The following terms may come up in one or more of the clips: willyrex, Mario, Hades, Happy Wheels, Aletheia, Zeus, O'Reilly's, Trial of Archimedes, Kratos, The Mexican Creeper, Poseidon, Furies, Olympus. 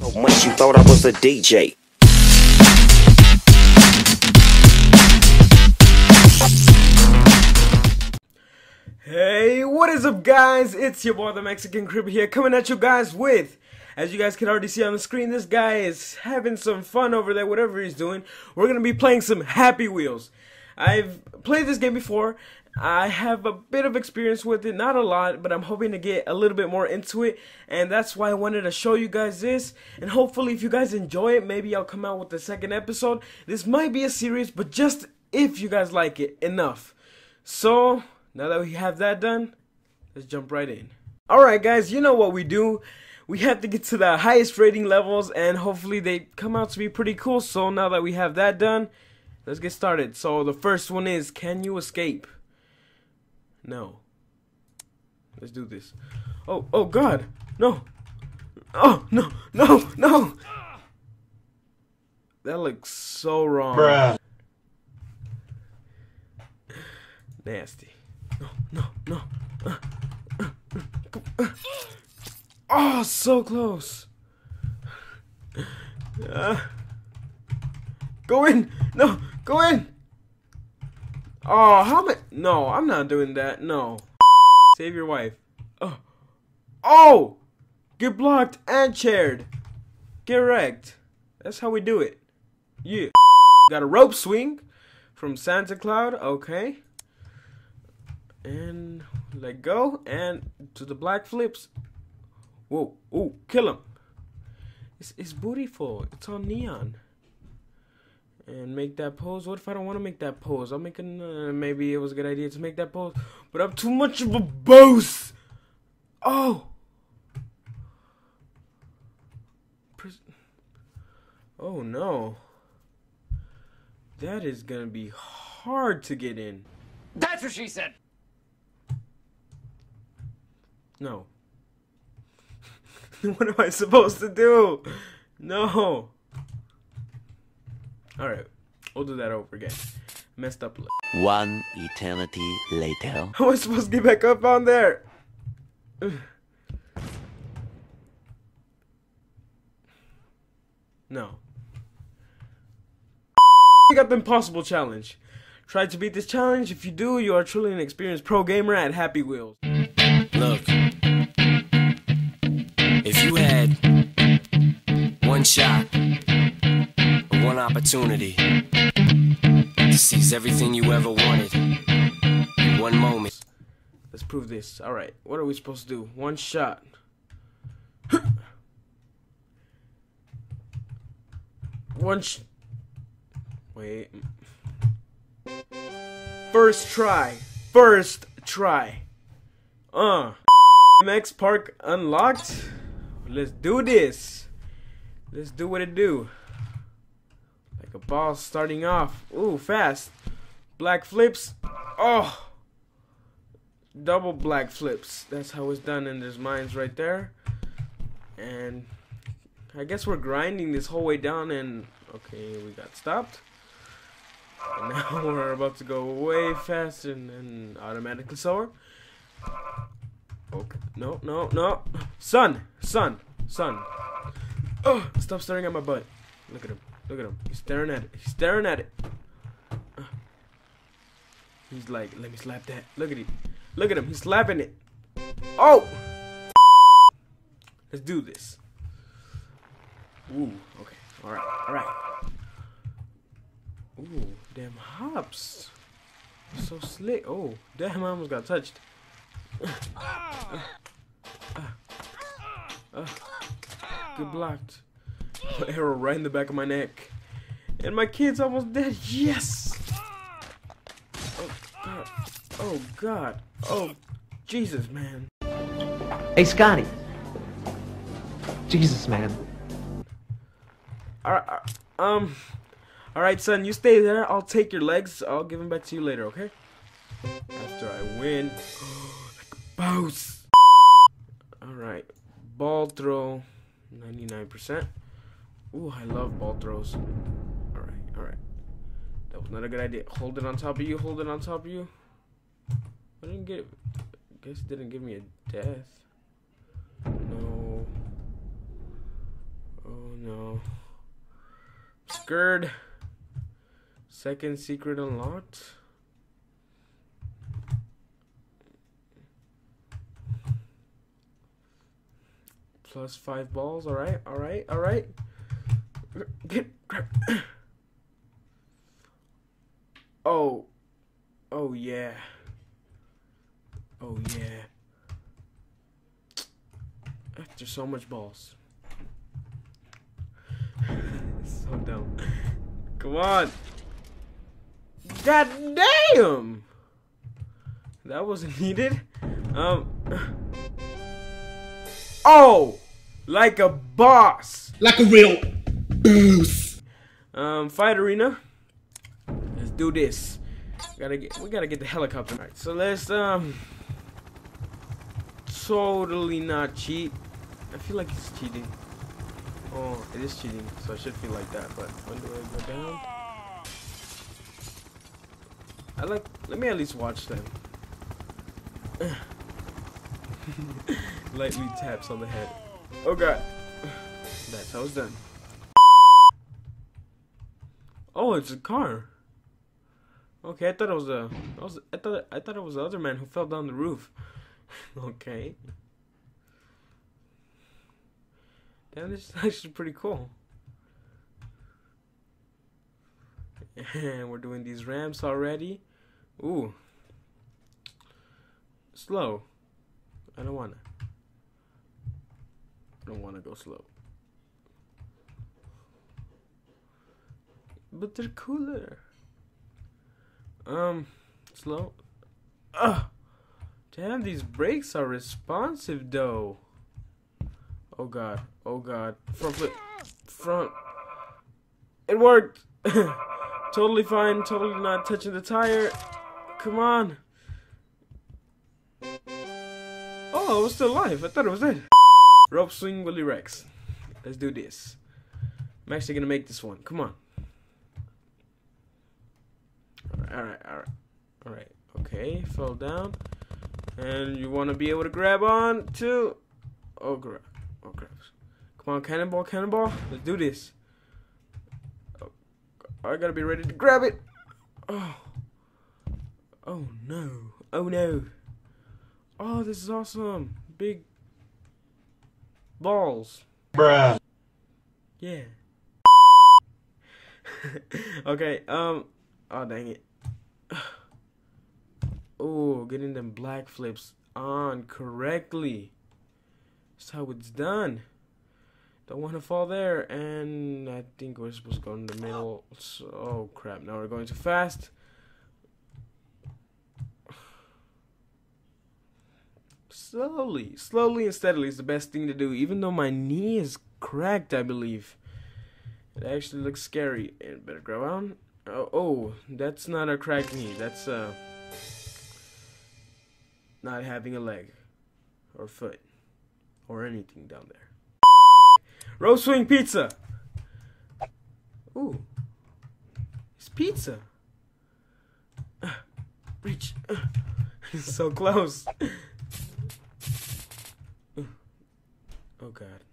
So much you thought I was a DJ. Hey, what is up guys? It's your boy The Mexican Creeper here, coming at you guys with, as you guys can already see on the screen, this guy is having some fun over there, whatever he's doing. We're going to be playing some Happy Wheels. I've played this game before. I have a bit of experience with it, not a lot, but I'm hoping to get a little bit more into it, and that's why I wanted to show you guys this, and hopefully if you guys enjoy it, maybe I'll come out with the second episode. This might be a series, but just if you guys like it enough. So, now that we have that done, let's jump right in. Alright guys, you know what we do. We have to get to the highest rating levels, and hopefully they come out to be pretty cool. So now that we have that done, let's get started. So the first one is, can you escape? No. Let's do this. Oh God. No. Oh, no. That looks so wrong. Bruh. Nasty. No. Oh, so close. Go in. No, go in. Oh, how much? No, I'm not doing that. No. Save your wife. Oh! Get blocked and chaired. Get wrecked. That's how we do it. Yeah. Got a rope swing from Santa Claus. Okay. And let go. And to the black flips. Whoa. Ooh, kill him. It's beautiful. It's all neon. And make that pose. What if I don't want to make that pose? I'll make another. Maybe it was a good idea to make that pose, but I'm too much of a boss. Oh. Oh no. That is gonna be hard to get in. That's what she said. No. What am I supposed to do? No. Alright, we'll do that over again. Messed up. One eternity later. How am I supposed to get back up on there? No. I got the impossible challenge. Try to beat this challenge. If you do, you are truly an experienced pro gamer at Happy Wheels. Look. If you had one shot, one opportunity to seize everything you ever wanted in one moment. Let's prove this. Alright, what are we supposed to do? One shot. Wait. First try. First try. MX Park unlocked. Let's do this. Let's do what it do. Like a ball starting off. Ooh, fast. Black flips. Oh. Double black flips. That's how it's done, and there's mines right there. And I guess we're grinding this whole way down, and okay, we got stopped. And now we're about to go way faster and automatically slower. Okay. No. Son. Oh, stop staring at my butt. Look at him. Look at him. He's staring at it. He's like, let me slap that. Look at him. He's slapping it. Oh! Let's do this. Ooh. Okay. All right. Ooh. Damn hops. So slick. Oh. Damn, I almost got touched. Good blocked. My arrow right in the back of my neck. And my kid's almost dead. Yes! Oh, God. Oh, God. Oh, Jesus, man. Hey, Scotty. Jesus, man. Alright, son. You stay there. I'll take your legs. I'll give them back to you later, okay? After I win. Like a boss. Alright. Ball throw. 99%. Ooh, I love ball throws. Alright. That was not a good idea. Hold it on top of you. I didn't get it. I guess it didn't give me a death. No. Oh no. Scared. Second secret unlocked. Plus 5 balls. Alright, alright, alright. Oh. Oh yeah. Oh yeah. After so much balls. So dumb. Come on. God damn. That wasn't needed. Oh, like a boss. Like a real boss. Fight arena. Let's do this. We gotta get the helicopter. All right, so let's totally not cheat. I feel like it's cheating. Oh, it is cheating, so I should feel like that, but when do I go down? Let me at least watch them. Lightly taps on the head. Oh god. That's how it's done. Oh, it's a car. Okay, I thought it was I thought it was the other man who fell down the roof. Okay. Damn, this is actually pretty cool. And we're doing these ramps already. Ooh. Slow. I don't wanna go slow. But they're cooler. Slow. Ugh. Damn, these brakes are responsive though. Oh god. Oh god. Front flip. Front. It worked. Totally fine. Totally not touching the tire. Come on. Oh, I was still alive. I thought it was dead. Rope swing willyrex. Let's do this. I'm actually gonna make this one. Come on. Alright, alright. Alright. Okay. Fell down. And you wanna be able to grab on to. Oh, grab. Oh, grabs. Come on, cannonball, cannonball. Let's do this. Oh, I gotta be ready to grab it. Oh. Oh, no. Oh, no. Oh, this is awesome. Big balls. Bruh. Yeah. Okay, oh, dang it. Oh, getting them black flips on correctly. That's how it's done. Don't want to fall there. And I think we're supposed to go in the middle. So, oh, crap. Now we're going too fast. Slowly. Slowly and steadily is the best thing to do. Even though my knee is cracked, I believe. It actually looks scary. And better grab on. Oh, that's not a cracked knee. That's not having a leg or foot or anything down there. Rope swing pizza. Ooh, it's pizza. Reach. So close. Oh god.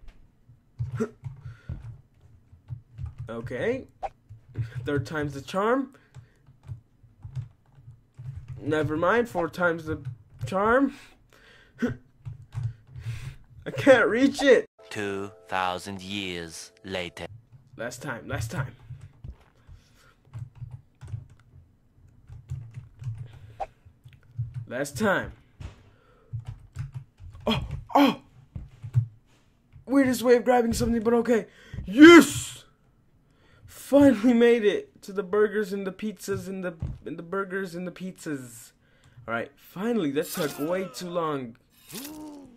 Okay. Third time's the charm. Never mind. Four times the charm. I can't reach it. 2,000 years later. Last time. Last time. Last time. Oh, oh. Weirdest way of grabbing something, but okay. Yes. Finally made it to the burgers and the pizzas and the burgers and the pizzas. All right, finally, that took way too long. Oh,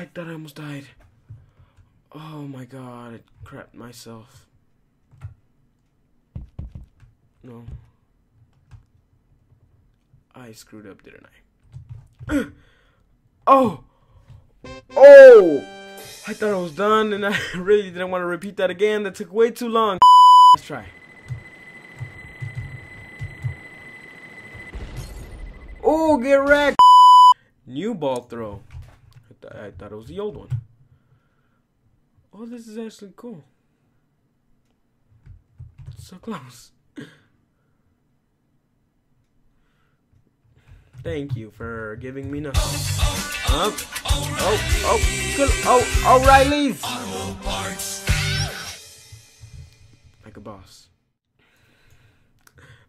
I thought I almost died. Oh my god, I crapped myself. No, I screwed up, didn't I? Oh, oh. I thought I was done, and I really didn't want to repeat that again. That took way too long. Let's try. Oh, get wrecked! New ball throw. I thought it was the old one. Oh, this is actually cool. So close. Thank you for giving me nothing. O'Reilly's! Like a boss.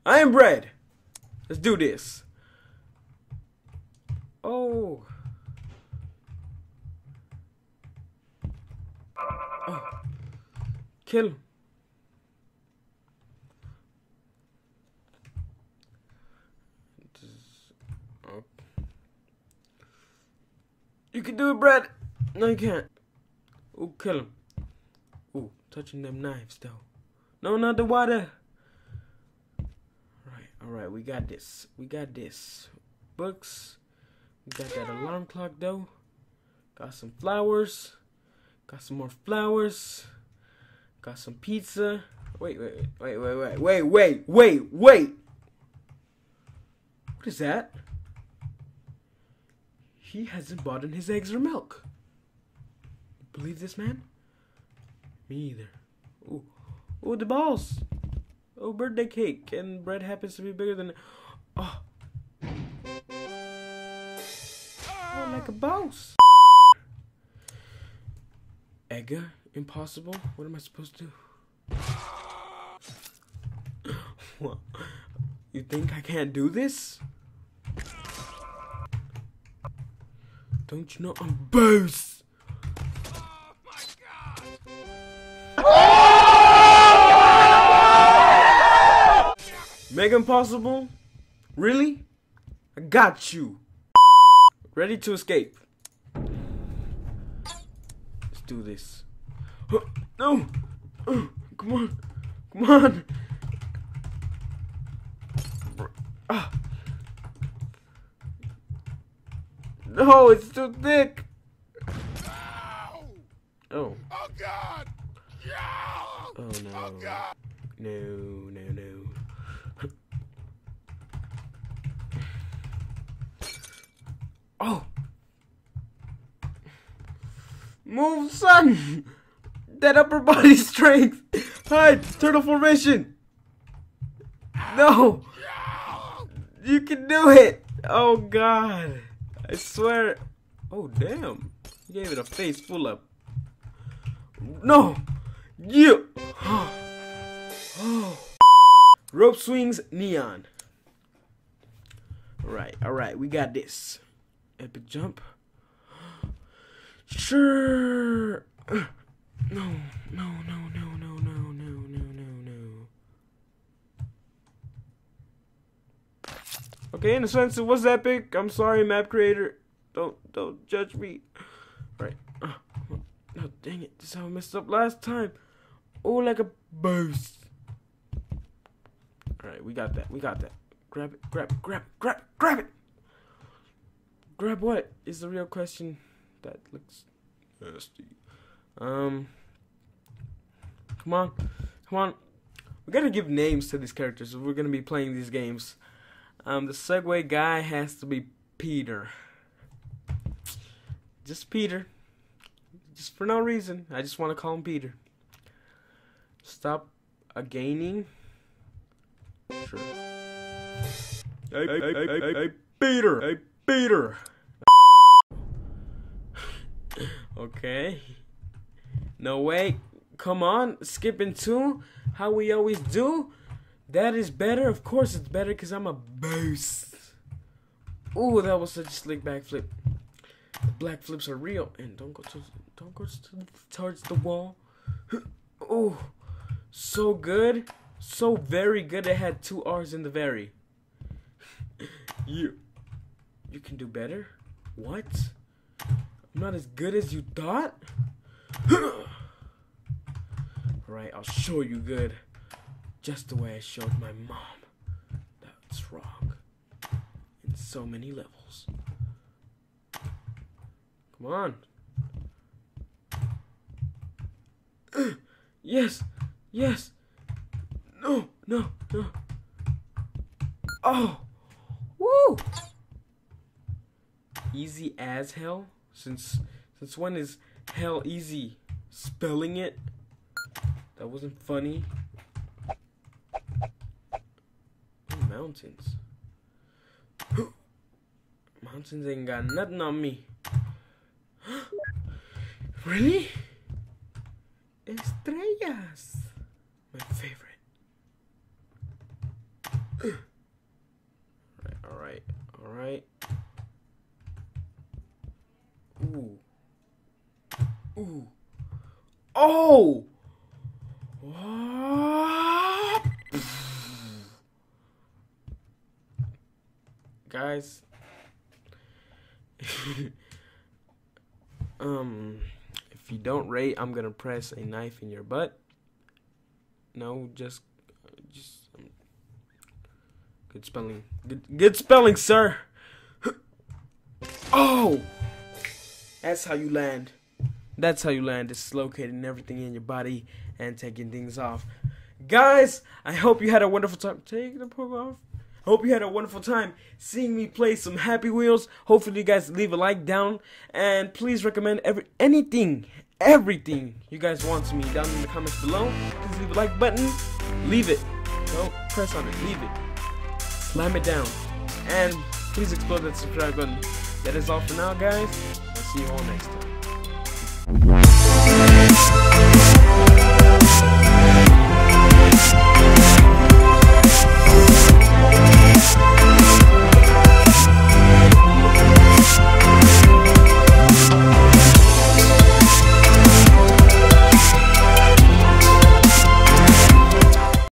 I am Brad. Let's do this. Oh. Oh. Kill him. You can do it, Brad. No, you can't. Ooh, kill him. Ooh, touching them knives, though. No, not the water. Right, alright, we got this. We got this. Books. We got that alarm clock, though. Got some flowers. Got some more flowers. Got some pizza. Wait. What is that? He hasn't bought in his eggs or milk. Believe this man? Me either. Ooh. Ooh, the balls. Oh, birthday cake. And bread happens to be bigger than... Oh. Oh, like a boss. Egga? Impossible? What am I supposed to do? What? You think I can't do this? Don't you know I'm boss? Oh my god! Mega impossible? Really? I got you. Ready to escape. Let's do this. Oh, no! Oh, come on! Come on! Ah! No, it's too thick. No. Oh. Oh God. Yeah. Oh no. Oh God. No. Oh. Move, son. That upper body strength. Hide. Turtle formation. No. You can do it. Oh God. I swear. Oh, damn. He gave it a face full of. No! You! Oh. Rope swings, neon. Alright. We got this. Epic jump. Sure! No. Okay, in a sense, it was epic. I'm sorry, map creator. Don't judge me. Right. No, dang it. This is how I messed up last time. Oh, like a boss. Alright, we got that. Grab it. Grab it. Grab what is the real question. That looks nasty. Come on. We gotta give names to these characters if we're gonna be playing these games. The Segway guy has to be Peter. Just Peter. Just for no reason. I just want to call him Peter. Stop gaining. Sure. Hey, Peter! Hey, Peter! Okay. No way. Come on. Skipping two. How we always do. That is better. Of course it's better because I'm a boss. Ooh, that was such a slick backflip. The black flips are real. And don't go towards the wall. Ooh, so good. So very good. It had two R's in the very. You can do better? What? I'm not as good as you thought? Alright, I'll show you good. Just the way I showed my mom. That's wrong. In so many levels. Come on. Yes. No. Oh. Woo. Easy as hell. Since when is hell easy? spelling it. That wasn't funny. Ooh, mountains. Mountains ain't got nothing on me. Really? Estrellas. My favorite. Alright, alright. Ooh. Ooh. Oh! What? Guys. If you don't rate, I'm gonna press a knife in your butt. No, just good spelling. Good spelling, sir. Oh, that's how you land. That's how you land. It's dislocating everything in your body and taking things off. Guys, I hope you had a wonderful time. Take the poop off. Hope you had a wonderful time seeing me play some Happy Wheels. Hopefully you guys leave a like down. And please recommend everything you guys want to me down in the comments below. Please leave a like button. Leave it. Don't press on it. Leave it. Slam it down. And please explode that subscribe button. That is all for now, guys. I'll see you all next time.